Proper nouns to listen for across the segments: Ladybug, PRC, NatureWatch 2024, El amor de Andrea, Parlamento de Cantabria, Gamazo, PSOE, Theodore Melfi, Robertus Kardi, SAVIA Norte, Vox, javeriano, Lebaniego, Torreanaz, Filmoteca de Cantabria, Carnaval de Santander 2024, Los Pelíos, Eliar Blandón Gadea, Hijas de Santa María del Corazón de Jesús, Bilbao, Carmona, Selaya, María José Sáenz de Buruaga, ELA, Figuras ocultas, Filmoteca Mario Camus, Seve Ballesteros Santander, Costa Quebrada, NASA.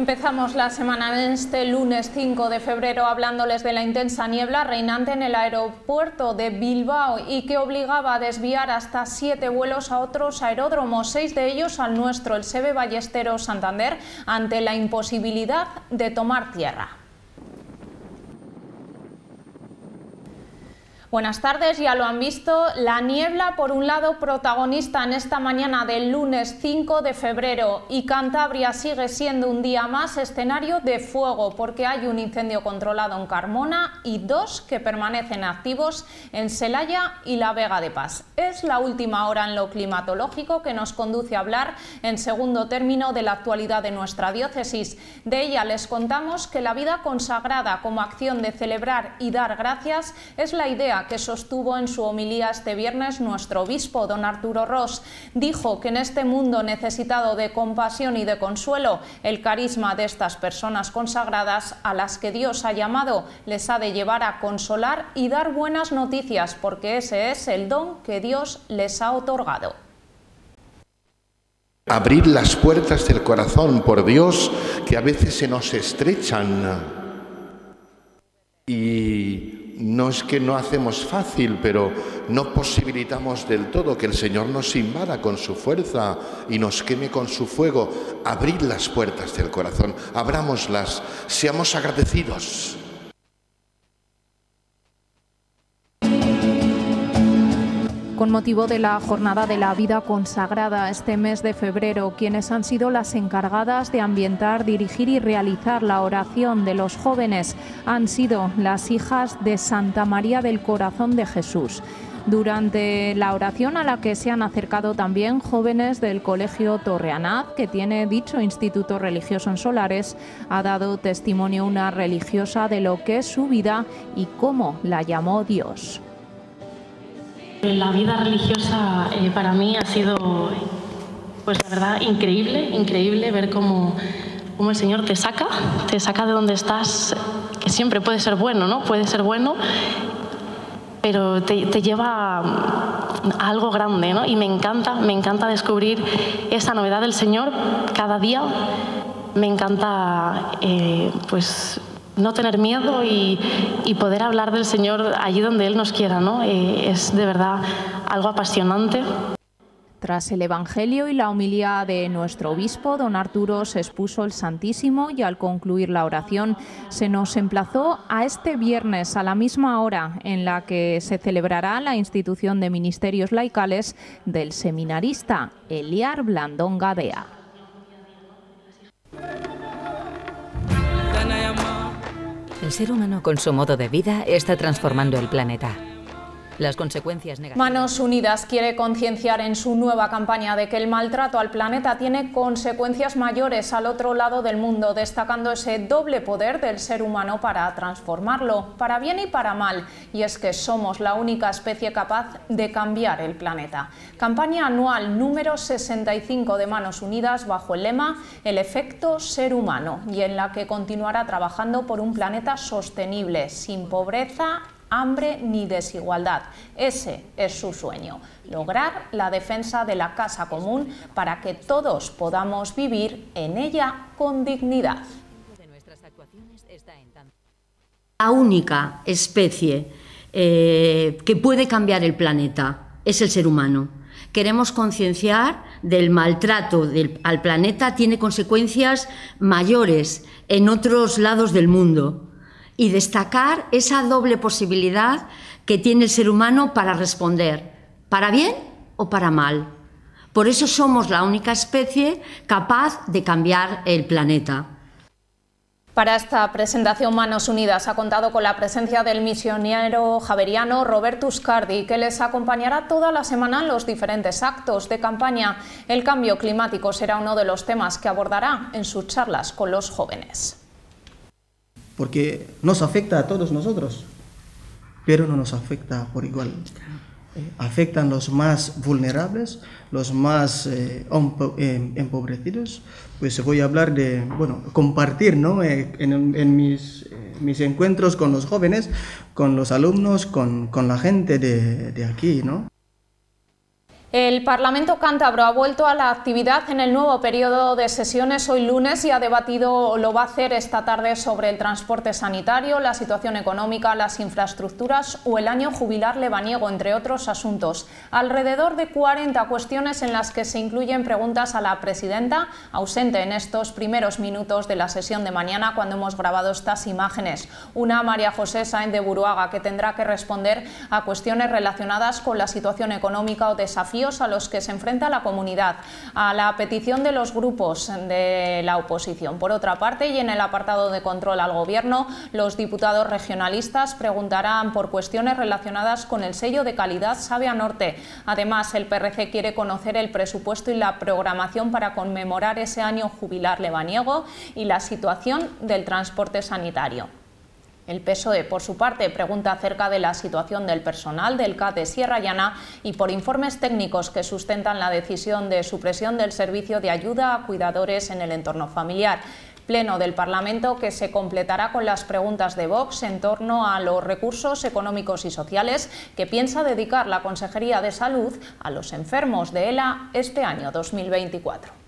Empezamos la semana de este lunes 5 de febrero hablándoles de la intensa niebla reinante en el aeropuerto de Bilbao y que obligaba a desviar hasta 7 vuelos a otros aeródromos, 6 de ellos al nuestro, el Seve Ballesteros Santander, ante la imposibilidad de tomar tierra. Buenas tardes, ya lo han visto, la niebla por un lado protagonista en esta mañana del lunes 5 de febrero y Cantabria sigue siendo un día más escenario de fuego porque hay un incendio controlado en Carmona y 2 que permanecen activos en Selaya y la Vega de Pas. Es la última hora en lo climatológico que nos conduce a hablar en segundo término de la actualidad de nuestra diócesis. De ella les contamos que la vida consagrada como acción de celebrar y dar gracias es la idea que sostuvo en su homilía este viernes nuestro obispo, don Arturo Ros. Dijo que en este mundo necesitado de compasión y de consuelo, el carisma de estas personas consagradas a las que Dios ha llamado les ha de llevar a consolar y dar buenas noticias, porque ese es el don que Dios les ha otorgado. Abrir las puertas del corazón, por Dios, que a veces se nos estrechan. Y no es que no hacemos fácil, pero no posibilitamos del todo que el Señor nos invada con su fuerza y nos queme con su fuego. Abrid las puertas del corazón, abrámoslas, seamos agradecidos. Con motivo de la Jornada de la Vida Consagrada este mes de febrero, quienes han sido las encargadas de ambientar, dirigir y realizar la oración de los jóvenes han sido las Hijas de Santa María del Corazón de Jesús. Durante la oración, a la que se han acercado también jóvenes del colegio Torreanaz, que tiene dicho instituto religioso en Solares, ha dado testimonio una religiosa de lo que es su vida y cómo la llamó Dios. La vida religiosa para mí ha sido, pues la verdad, increíble ver cómo el Señor te saca de donde estás, que siempre puede ser bueno, ¿no? Puede ser bueno, pero te lleva a algo grande, ¿no? Y me encanta descubrir esa novedad del Señor cada día. Me encanta, pues, no tener miedo y poder hablar del Señor allí donde Él nos quiera, ¿no? Es de verdad algo apasionante. Tras el Evangelio y la homilía de nuestro obispo, don Arturo se expuso el Santísimo y al concluir la oración se nos emplazó a este viernes a la misma hora en la que se celebrará la institución de ministerios laicales del seminarista Eliar Blandón Gadea. El ser humano con su modo de vida está transformando el planeta. Las consecuencias negativas. Manos Unidas quiere concienciar en su nueva campaña de que el maltrato al planeta tiene consecuencias mayores al otro lado del mundo, destacando ese doble poder del ser humano para transformarlo, para bien y para mal, y es que somos la única especie capaz de cambiar el planeta. Campaña anual número 65 de Manos Unidas bajo el lema El efecto ser humano, y en la que continuará trabajando por un planeta sostenible, sin pobreza, hambre ni desigualdad. Ese es su sueño, lograr la defensa de la casa común para que todos podamos vivir en ella con dignidad. La única especie que puede cambiar el planeta es el ser humano. Queremos concienciar del maltrato al planeta, tiene consecuencias mayores en otros lados del mundo. Y destacar esa doble posibilidad que tiene el ser humano para responder, para bien o para mal. Por eso somos la única especie capaz de cambiar el planeta. Para esta presentación, Manos Unidas ha contado con la presencia del misionero javeriano Robertus Kardi, que les acompañará toda la semana en los diferentes actos de campaña. El cambio climático será uno de los temas que abordará en sus charlas con los jóvenes, porque nos afecta a todos nosotros, pero no nos afecta por igual. Afectan los más vulnerables, los más empobrecidos. Pues voy a hablar de, bueno, compartir, ¿no? en mis encuentros con los jóvenes, con los alumnos, con la gente de aquí, ¿no? El Parlamento cántabro ha vuelto a la actividad en el nuevo periodo de sesiones hoy lunes y ha debatido, lo va a hacer esta tarde, sobre el transporte sanitario, la situación económica, las infraestructuras o el año jubilar lebaniego, entre otros asuntos. Alrededor de 40 cuestiones en las que se incluyen preguntas a la presidenta, ausente en estos primeros minutos de la sesión de mañana cuando hemos grabado estas imágenes. Una María José Sáenz de Buruaga que tendrá que responder a cuestiones relacionadas con la situación económica o desafíos a los que se enfrenta la comunidad, a la petición de los grupos de la oposición. Por otra parte, y en el apartado de control al Gobierno, los diputados regionalistas preguntarán por cuestiones relacionadas con el sello de calidad SAVIA Norte. Además, el PRC quiere conocer el presupuesto y la programación para conmemorar ese año jubilar lebaniego y la situación del transporte sanitario. El PSOE, por su parte, pregunta acerca de la situación del personal del CAT de Sierra Llana y por informes técnicos que sustentan la decisión de supresión del servicio de ayuda a cuidadores en el entorno familiar. Pleno del Parlamento que se completará con las preguntas de Vox en torno a los recursos económicos y sociales que piensa dedicar la Consejería de Salud a los enfermos de ELA este año 2024.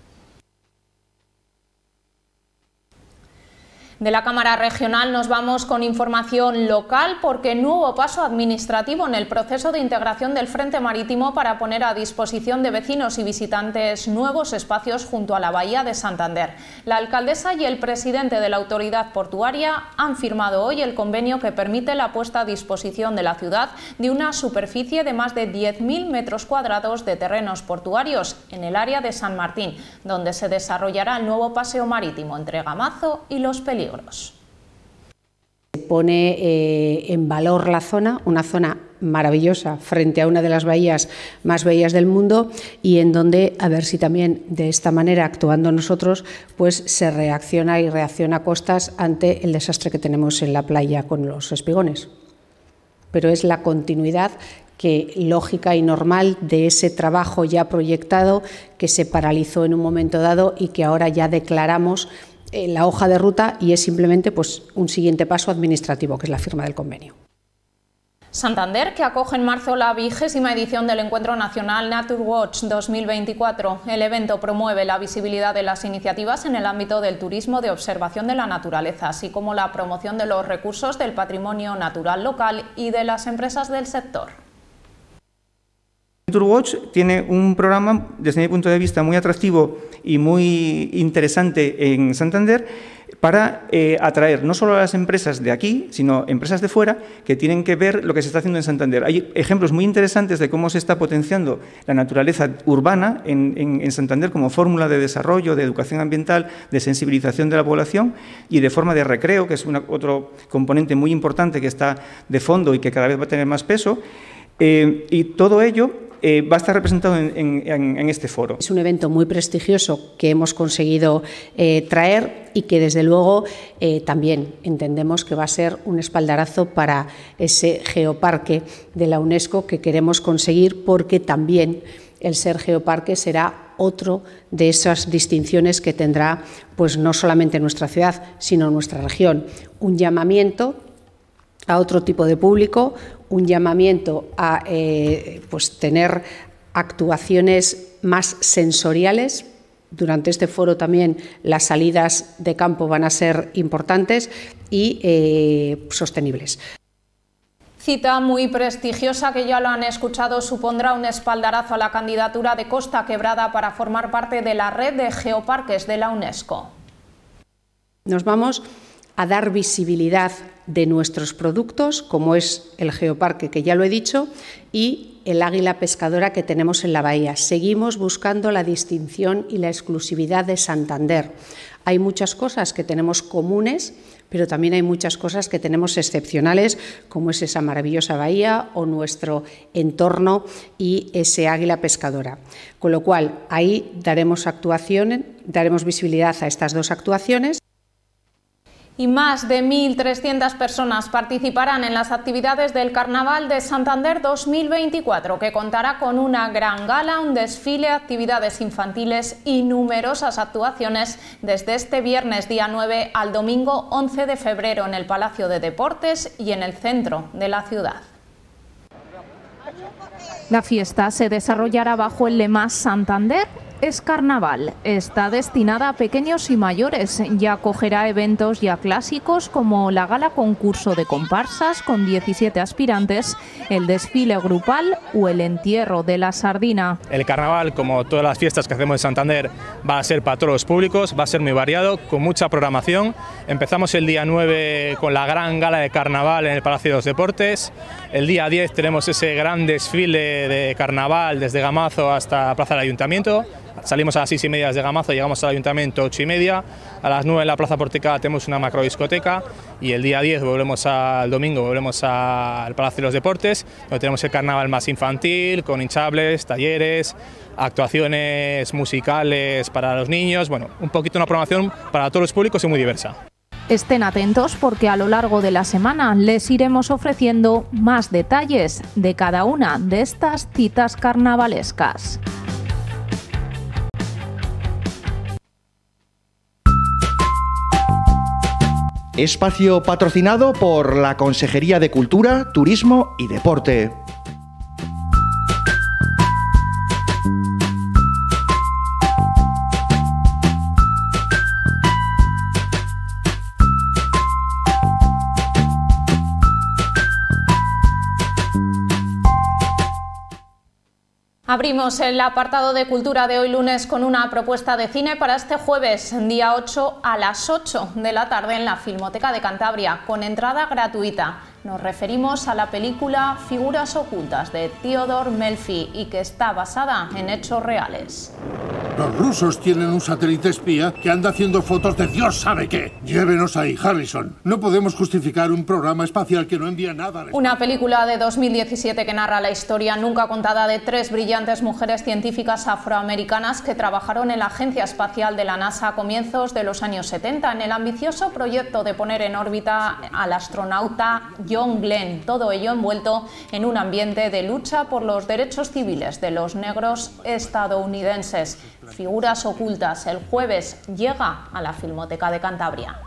De la Cámara Regional nos vamos con información local porque nuevo paso administrativo en el proceso de integración del Frente Marítimo para poner a disposición de vecinos y visitantes nuevos espacios junto a la Bahía de Santander. La alcaldesa y el presidente de la autoridad portuaria han firmado hoy el convenio que permite la puesta a disposición de la ciudad de una superficie de más de 10.000 metros cuadrados de terrenos portuarios en el área de San Martín, donde se desarrollará el nuevo paseo marítimo entre Gamazo y Los Pelíos. Se pone en valor la zona, una zona maravillosa frente a una de las bahías más bellas del mundo y en donde, a ver si también de esta manera actuando nosotros, pues se reacciona y reacciona a costas ante el desastre que tenemos en la playa con los espigones. Pero es la continuidad que lógica y normal de ese trabajo ya proyectado que se paralizó en un momento dado y que ahora ya declaramos la hoja de ruta y es simplemente pues, un siguiente paso administrativo, que es la firma del convenio. Santander, que acoge en marzo la 20ª edición del Encuentro Nacional NatureWatch 2024. El evento promueve la visibilidad de las iniciativas en el ámbito del turismo de observación de la naturaleza, así como la promoción de los recursos del patrimonio natural local y de las empresas del sector. NatureWatch tiene un programa, desde mi punto de vista, muy atractivo y muy interesante en Santander para atraer no solo a las empresas de aquí, sino empresas de fuera que tienen que ver lo que se está haciendo en Santander. Hay ejemplos muy interesantes de cómo se está potenciando la naturaleza urbana en Santander como fórmula de desarrollo, de educación ambiental, de sensibilización de la población y de forma de recreo, que es otro componente muy importante que está de fondo y que cada vez va a tener más peso. Y todo ello va a estar representado en este foro. Es un evento muy prestigioso que hemos conseguido traer y que desde luego también entendemos que va a ser un espaldarazo para ese geoparque de la UNESCO que queremos conseguir porque también el ser geoparque será otro de esas distinciones que tendrá pues no solamente nuestra ciudad sino nuestra región. Un llamamiento a otro tipo de público, un llamamiento a pues tener actuaciones más sensoriales. Durante este foro también las salidas de campo van a ser importantes y sostenibles. Cita muy prestigiosa que ya lo han escuchado supondrá un espaldarazo a la candidatura de Costa Quebrada para formar parte de la red de geoparques de la UNESCO. Nos vamos a dar visibilidad de nuestros productos, como es el geoparque, que ya lo he dicho, y el águila pescadora que tenemos en la bahía. Seguimos buscando la distinción y la exclusividad de Santander. Hay muchas cosas que tenemos comunes, pero también hay muchas cosas que tenemos excepcionales, como es esa maravillosa bahía o nuestro entorno y ese águila pescadora. Con lo cual, ahí daremos visibilidad a estas dos actuaciones. Y más de 1.300 personas participarán en las actividades del Carnaval de Santander 2024, que contará con una gran gala, un desfile, actividades infantiles y numerosas actuaciones desde este viernes día 9 al domingo 11 de febrero en el Palacio de Deportes y en el centro de la ciudad. La fiesta se desarrollará bajo el lema Santander es carnaval. Está destinada a pequeños y mayores y acogerá eventos ya clásicos como la gala concurso de comparsas con 17 aspirantes, el desfile grupal o el entierro de la sardina. El carnaval, como todas las fiestas que hacemos en Santander, va a ser para todos los públicos, va a ser muy variado, con mucha programación. Empezamos el día 9 con la gran gala de carnaval en el Palacio de los Deportes. El día 10 tenemos ese gran desfile de carnaval desde Gamazo hasta Plaza del Ayuntamiento. Salimos a las 6:30 de Gamazo, llegamos al Ayuntamiento 8:30, a las 9 en la Plaza Porteca tenemos una macrodiscoteca y el día 10 volvemos al Palacio de los Deportes, donde tenemos el carnaval más infantil, con hinchables, talleres, actuaciones musicales para los niños, bueno, un poquito una programación para todos los públicos y muy diversa. Estén atentos porque a lo largo de la semana les iremos ofreciendo más detalles de cada una de estas citas carnavalescas. Espacio patrocinado por la Consejería de Cultura, Turismo y Deporte. Abrimos el apartado de cultura de hoy lunes con una propuesta de cine para este jueves, día 8 a las 8 de la tarde en la Filmoteca de Cantabria, con entrada gratuita. Nos referimos a la película Figuras ocultas de Theodore Melfi y que está basada en hechos reales. Los rusos tienen un satélite espía que anda haciendo fotos de Dios sabe qué. Llévenos ahí, Harrison. No podemos justificar un programa espacial que no envía nada al espacio. Una película de 2017 que narra la historia nunca contada de tres brillantes mujeres científicas afroamericanas que trabajaron en la Agencia Espacial de la NASA a comienzos de los años 70 en el ambicioso proyecto de poner en órbita al astronauta John Glenn, todo ello envuelto en un ambiente de lucha por los derechos civiles de los negros estadounidenses. Figuras ocultas, el jueves llega a la Filmoteca de Cantabria.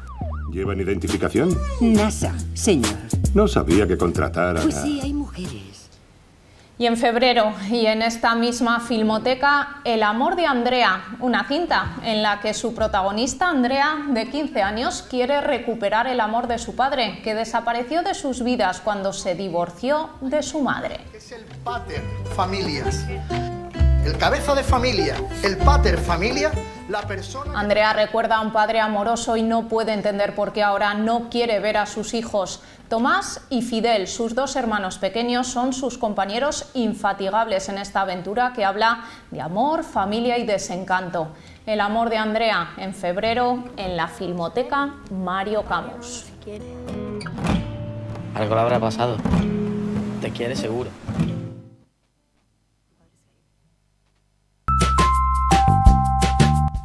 ¿Llevan identificación? NASA, señor. No sabía que contratara. Pues sí, hay mujeres. Y en febrero, y en esta misma filmoteca, El amor de Andrea, una cinta en la que su protagonista, Andrea, de 15 años, quiere recuperar el amor de su padre, que desapareció de sus vidas cuando se divorció de su madre. Es el pater familias, el cabeza de familia, el pater familia. La persona... Andrea recuerda a un padre amoroso y no puede entender por qué ahora no quiere ver a sus hijos. Tomás y Fidel, sus dos hermanos pequeños, son sus compañeros infatigables en esta aventura que habla de amor, familia y desencanto. El amor de Andrea, en febrero, en la Filmoteca Mario Camus. Algo le habrá pasado. Te quiere seguro.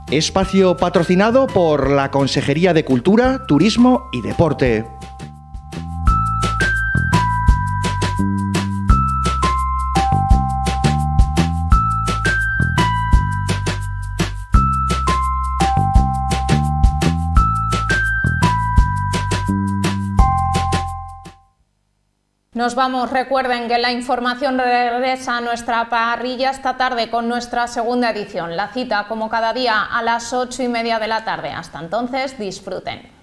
Espacio patrocinado por la Consejería de Cultura, Turismo y Deporte. Nos vamos, recuerden que la información regresa a nuestra parrilla esta tarde con nuestra segunda edición. La cita, como cada día, a las 8:30 de la tarde. Hasta entonces, disfruten.